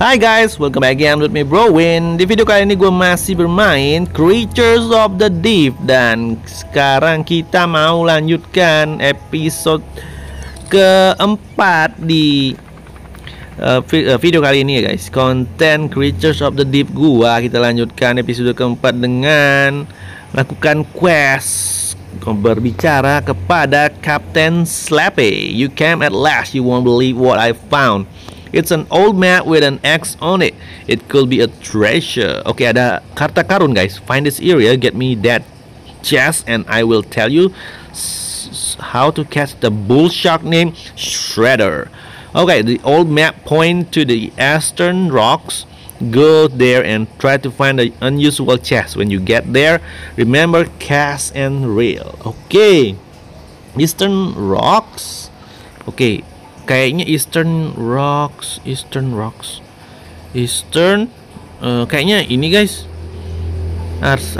Hai guys, welcome again with me Browin. Di video kali ini gue masih bermain Creatures of the Deep. Dan sekarang kita mau lanjutkan episode keempat di video kali ini ya guys. Konten Creatures of the Deep gue, kita lanjutkan episode keempat dengan melakukan quest. Berbicara kepada Captain Slappy. You came at last. You won't believe what I found. It's an old map with an X on it. It could be a treasure. Oke, ada harta karun guys. Find this area, get me that chest, and I will tell you how to catch the bull shark named Shredder. Okay, the old map point to the eastern rocks. Go there and try to find the unusual chest. When you get there, remember cast and reel. Oke, Eastern Rocks. Oke, kayaknya Eastern Rocks. Kayaknya ini guys,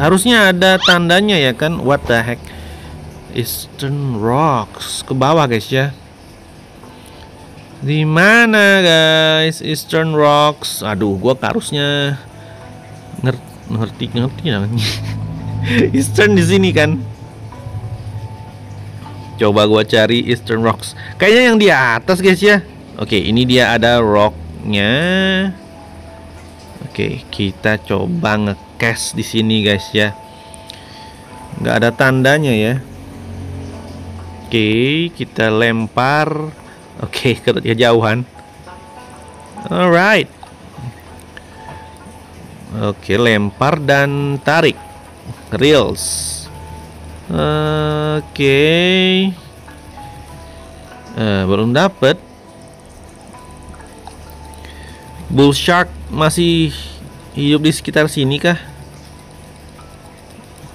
harusnya ada tandanya ya kan? What the heck? Eastern Rocks ke bawah guys ya. Di mana guys Eastern Rocks? Aduh, gua harusnya ngerti namanya. Eastern di sini kan. Coba gua cari Eastern Rocks. Kayaknya yang di atas guys ya. Oke, ini dia ada rocknya. Oke, kita coba nge-cash di sini guys ya. Nggak ada tandanya ya. Oke, kita lempar. Oke, kejauhan. Alright. Oke, lempar dan tarik. Reels. Oke. Belum dapet. Bull shark masih hidup di sekitar sini kah?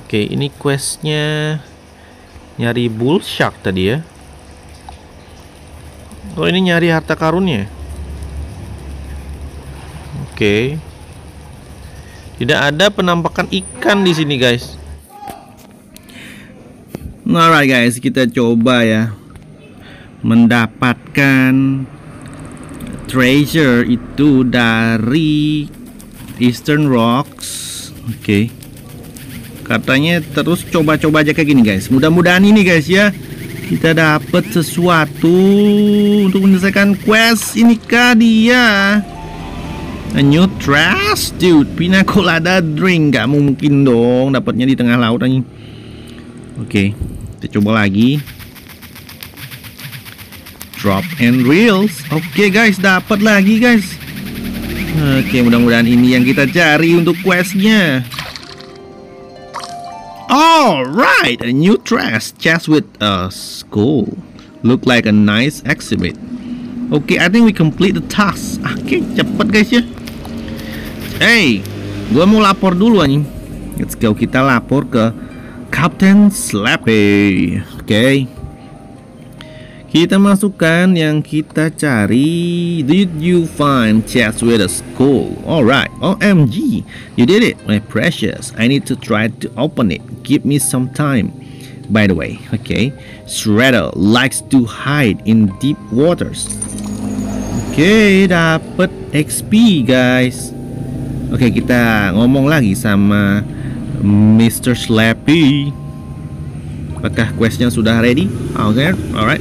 Oke, ini questnya nyari bull shark tadi ya. Oh, ini nyari harta karunnya. Oke. Tidak ada penampakan ikan di sini, guys. Alright, guys, kita coba ya mendapatkan treasure itu dari Eastern Rocks. Oke. Katanya terus coba-coba aja kayak gini, guys. Mudah-mudahan ini, guys ya, kita dapat sesuatu untuk menyelesaikan quest. Inikah dia? A new trash dude, pina colada drink. Gak mungkin dong dapatnya di tengah laut aja. Oke, kita coba lagi. Drop and reels. Oke guys, dapat lagi guys. Oke, mudah-mudahan ini yang kita cari untuk questnya. Alright, a new trash chest with a skull. Look like a nice exhibit. Okay, I think we complete the task. Oke, cepet guys ya. Hey, gua mau lapor dulu anjing. Let's go, kita lapor ke Captain Slappy. Oke. Kita masukkan yang kita cari. Did you find chest with a skull? Alright. OMG, you did it, my precious. I need to try to open it. Give me some time. By the way, okay. Shredder likes to hide in deep waters. Oke, dapat XP guys. Oke, kita ngomong lagi sama Mr. Slappy. Apakah questnya sudah ready? Okay, alright.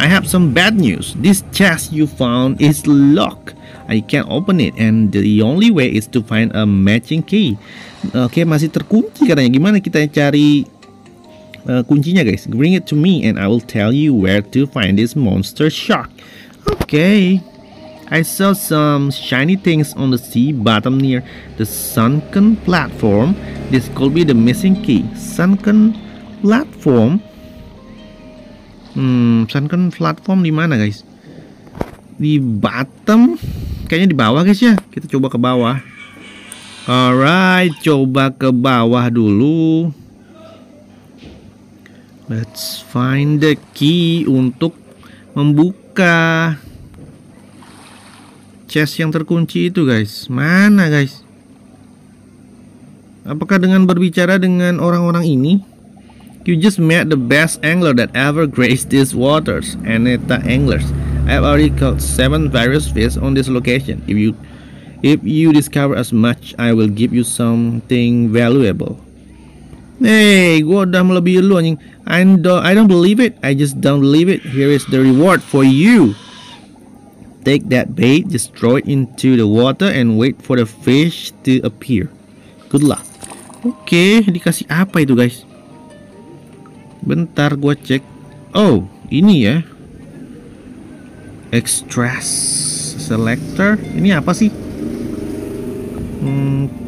I have some bad news. This chest you found is locked. I can't open it, and the only way is to find a matching key. Oke, masih terkunci katanya. Gimana kita cari kuncinya guys? Bring it to me, and I will tell you where to find this monster shark. Okay. I saw some shiny things on the sea bottom near the sunken platform. This could be the missing key. Sunken platform. Sunken platform di mana guys? Di bottom, kayaknya di bawah guys ya. Kita coba ke bawah. Alright, coba ke bawah dulu. Let's find the key untuk membuka chest yang terkunci itu guys. Mana guys? Apakah dengan berbicara dengan orang-orang ini? You just met the best angler that ever graced these waters, Aneta Anglers. I've already caught 7 various fish on this location. If you discover as much, I will give you something valuable. Hey, gua udah melebihi lu anjing. I don't believe it. I just don't believe it. Here is the reward for you. Take that bait, just throw it into the water and wait for the fish to appear. Good luck. Oke, dikasih apa itu guys? Bentar gua cek. Oh, ini ya. Extract selector. Ini apa sih?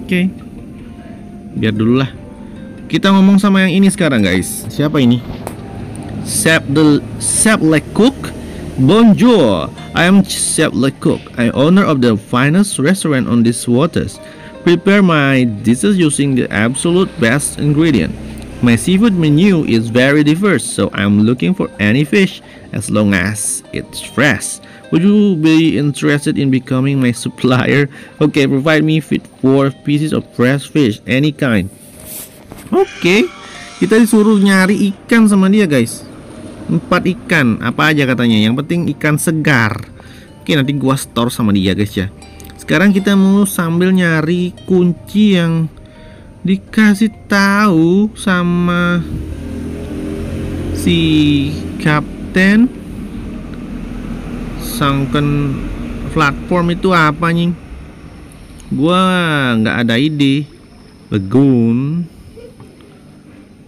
Oke. Biar dulu lah. Kita ngomong sama yang ini sekarang guys. Siapa ini? Chef Le Cook. Bonjour, I am Chef Le Cook. I owner of the finest restaurant on these waters. Prepare my dishes using the absolute best ingredient. My seafood menu is very diverse, so I'm looking for any fish as long as it's fresh. Would you be interested in becoming my supplier? Okay, provide me with 4 pieces of fresh fish, any kind. Oke, kita disuruh nyari ikan sama dia guys. 4 ikan, apa aja katanya. Yang penting ikan segar. Oke, nanti gua store sama dia guys ya. Sekarang kita mau sambil nyari kunci yang dikasih tahu sama si Kapten Sunken Platform itu apa nying? Gua nggak ada ide. Lagoon.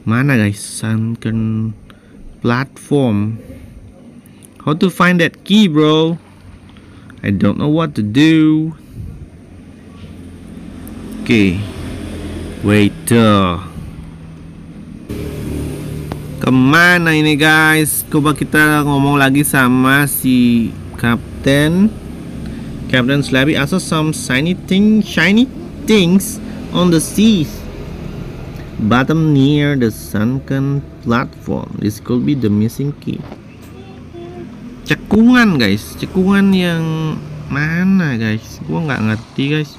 Mana guys, sunken platform. How to find that key, bro? I don't know what to do. Okay, waiter. Kemana ini guys? Coba kita ngomong lagi sama si Captain Slappy. I saw some shiny things on the seas. Bottom near the sunken platform. This could be the missing key. Cekungan guys, cekungan yang mana guys? Gua nggak ngerti guys.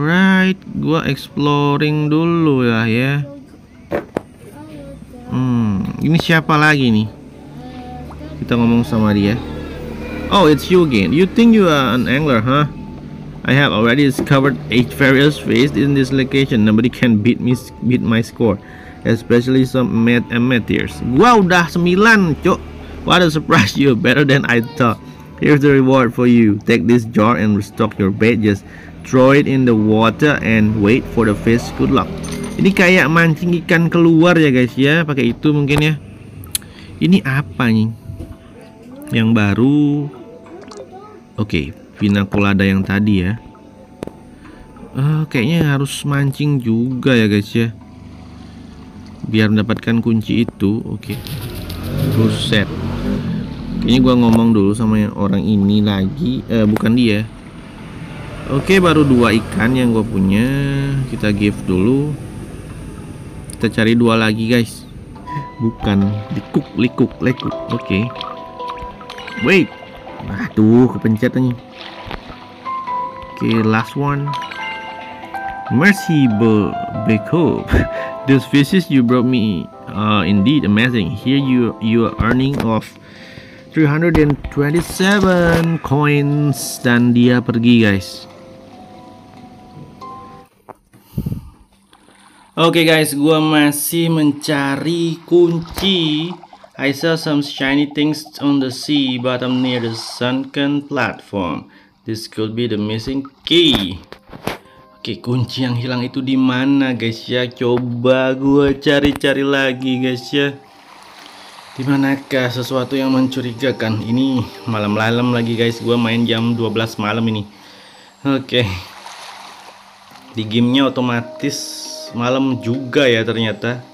Right, gua exploring dulu lah ya. Ini siapa lagi nih? Kita ngomong sama dia. Oh, it's you again. You think you are an angler, huh? I have already discovered 8 various fish in this location. Nobody can beat my score, especially some amateurs. Gua udah 9, cok. What a surprise, you're better than I thought. Here's the reward for you. Take this jar and restock your bait. Just throw it in the water and wait for the fish. Good luck. Ini kayak mancing ikan keluar ya guys ya, pakai itu mungkin ya. Ini apa nih? Yang baru. Oke. Pinakulada yang tadi ya. Kayaknya harus mancing juga ya guys ya, biar mendapatkan kunci itu. Oke. Buset. Kayaknya gua ngomong dulu sama yang orang ini lagi. Bukan dia. Oke, baru 2 ikan yang gua punya. Kita give dulu. Kita cari 2 lagi guys. Bukan lekuk. Oke. Wait. Aduh, kepencet nih. Okay, last one. Mercy Beko. Those fishes you brought me are indeed amazing. Here you are earning of 327 coins. Dan dia pergi guys. Oke guys, gua masih mencari kunci. I saw some shiny things on the sea bottom near the sunken platform. This could be the missing key. Oke, kunci yang hilang itu di mana guys ya? Coba gua cari-cari lagi guys ya. Di manakah sesuatu yang mencurigakan? Ini malam-malam lagi guys. Gua main jam 12 malam ini. Oke. Di gamenya otomatis malam juga ya ternyata.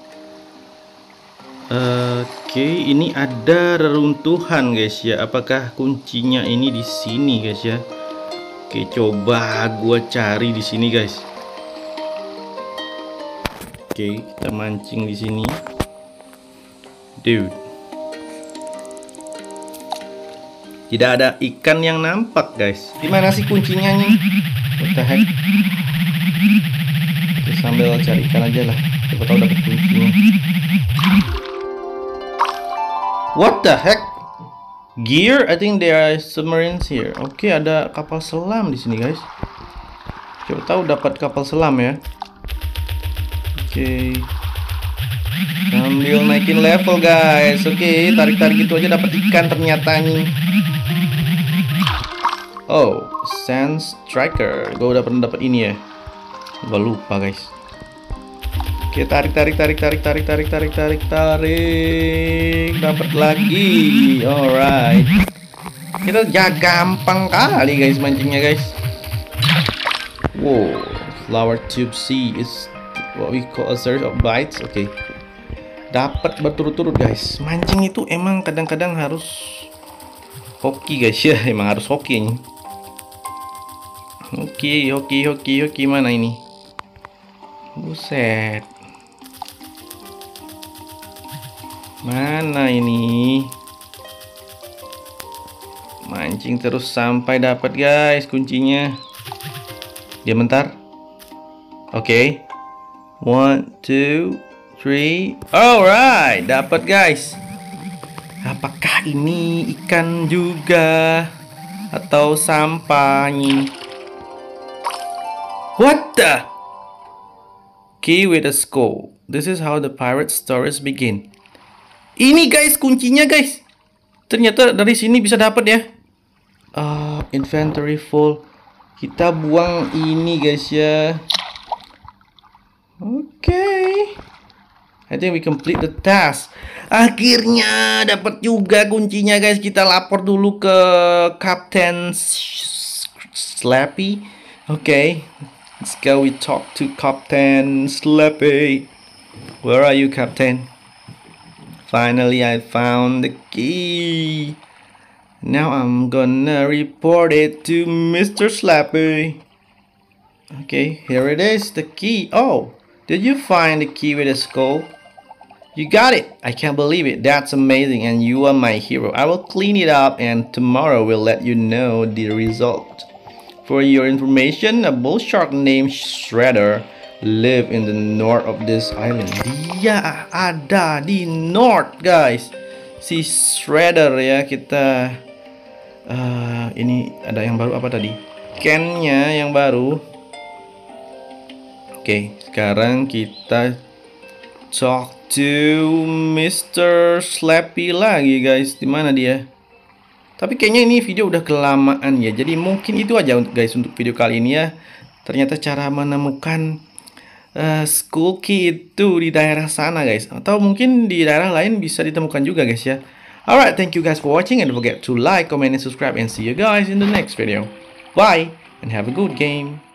Oke, ini ada reruntuhan guys ya. Apakah kuncinya ini di sini guys ya? Oke, coba gua cari di sini guys. Oke, kita mancing di sini. Dude. Tidak ada ikan yang nampak guys. Gimana sih kuncinya nih? What the heck? Kita sambil cari ikan aja lah. Coba tahu dapat kuncinya. What the heck? Gear, I think there are submarines here. Oke, ada kapal selam di sini, guys. Coba tahu dapat kapal selam ya. Oke. Sambil naikin level, guys. Oke, tarik-tarik itu aja dapat ikan ternyata nih. Oh, Sand Striker. Gue udah pernah dapat ini ya. Gue lupa, guys. Oke, tarik, dapat lagi. Alright. Kita gampang kali, guys, mancingnya, guys. Wow, flower tube sea is what we call a series of bites. Oke. Dapat berturut-turut, guys. Mancing itu emang kadang-kadang harus hoki, guys ya. Emang harus hoki ini. Oke, mana ini? Buset. Mana ini? Mancing terus sampai dapat, guys, kuncinya. Dia bentar. Oke. 1, 2, 3. Alright, dapat, guys. Apakah ini ikan juga atau sampah nih? What the? Key with a scope. This is how the pirate stories begin. Ini, guys, kuncinya, guys. Ternyata dari sini bisa dapat ya. Inventory full. Kita buang ini, guys ya. Oke. I think we complete the task. Akhirnya dapat juga kuncinya, guys. Kita lapor dulu ke Captain Slappy. Oke. Let's go. We talk to Captain Slappy. Where are you, Captain? Finally, I found the key. Now I'm gonna report it to Mr. Slappy. Okay, here it is, the key. Oh, did you find the key with a skull? You got it. I can't believe it. That's amazing, and you are my hero. I will clean it up, and tomorrow we'll let you know the result. For your information, a bull shark named Shredder live in the north of this island. Dia ada di north, guys. Si Shredder ya. Kita ini ada yang baru apa tadi? Can-nya yang baru. Oke, sekarang kita talk to Mr. Slappy lagi, guys. Di mana dia? Tapi kayaknya ini video udah kelamaan ya. Jadi mungkin itu aja, guys, untuk video kali ini ya. Ternyata cara menemukan school key itu di daerah sana, guys, atau mungkin di daerah lain bisa ditemukan juga, guys ya. Alright, thank you guys for watching, and don't forget to like, comment, and subscribe, and see you guys in the next video. Bye and have a good game.